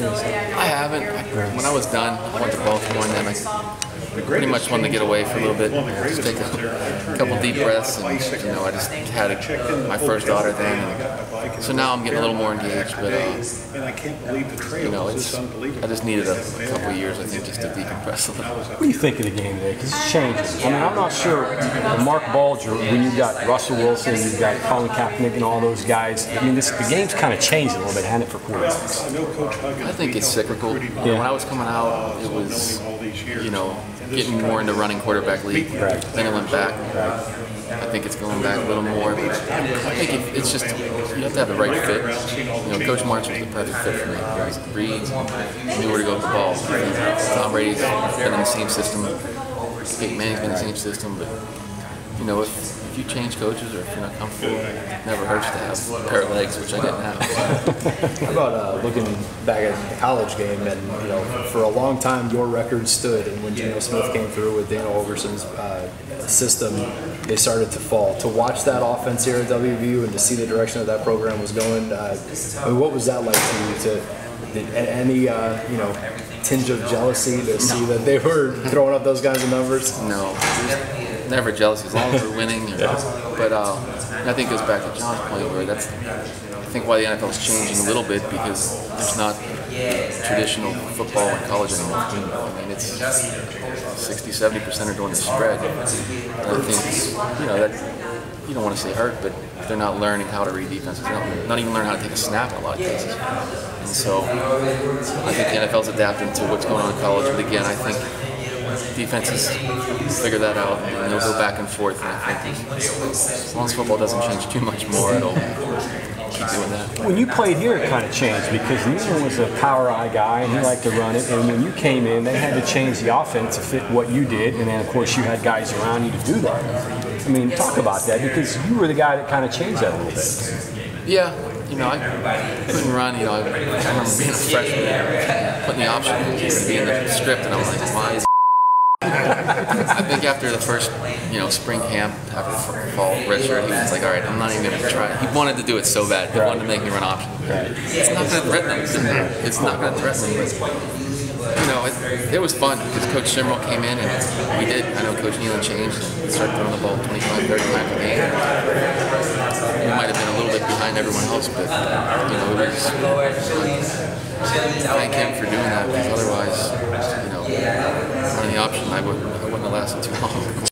things? I haven't. When I was done, I went to Baltimore, and then I pretty much wanted to get away for a little bit, just take a couple deep breaths, and you know, I just had my first daughter thing, and so now I'm getting a little more engaged. But you know, I just needed a couple years, I think, just to decompress a little. What do you think of the game today? Because it's changing. I mean, I'm not sure. Mark Balger, when you got Russell Wilson, you got Colin Kaepernick, and all those guys. I mean, the game's kind of changed a little bit, hadn't it, for quarterbacks? I think it's cyclical. Yeah. When I was coming out, it was, you know, getting more into running quarterback league. Right. Then it went back. Right. I think it's going back a little more. I think it's just, you have to have the right fit. You know, Coach March was the perfect fit for me. He was reads, knew where to go with the ball. Tom Brady's been in the same system. Big Man's been in the same system. But, you know, if you change coaches or if you're not comfortable, it never hurts to have a pair of legs, which I didn't have. How about looking back at the college game, and, you know, for a long time your record stood, and when Geno Smith came through with Daniel Olgerson's system, they started to fall. To watch that offense here at WVU and to see the direction that that program was going, I mean, what was that like to you? You know, tinge of jealousy to see that they were throwing up those kinds of numbers? No. Never jealous as long as we're winning. Or, yeah. But I think it goes back to John's point, where that's, I think, why the NFL is changing a little bit, because there's not traditional football in college anymore. I mean, it's 60–70% are doing the spread. And I think, you know, that you don't want to say hurt, but they're not learning how to read defenses. They don't not even learn how to take a snap in a lot of cases. And so I think the NFL's adapting to what's going on in college. But again, I think defenses figure that out, and they'll go back and forth. And I think as long as football doesn't change too much more, it'll keep doing that. When you played here, it kind of changed, because Newell was a power eye guy, and he liked to run it. And when you came in, they had to change the offense to fit what you did, and then of course you had guys around you to do that. I mean, talk about that, because you were the guy that kind of changed that a little bit. Yeah. You know, I couldn't run. You know, I remember being a freshman, putting the option to be in the script, and I was like, why is I think after the first, you know, spring camp, after the fall, Richard, he was like, all right, I'm not even going to try. He wanted to do it so bad. He wanted to make me run option. It's not going to threaten him. It's not going to threaten him. You know, it was fun, because Coach Shimrell came in, and we did. I know Coach Nealon changed and started throwing the ball 25–30 times a game. We might have been a little bit behind everyone else, but, you know, it was, thank him for doing that, because otherwise, you know, running the option, I wouldn't have lasted too long.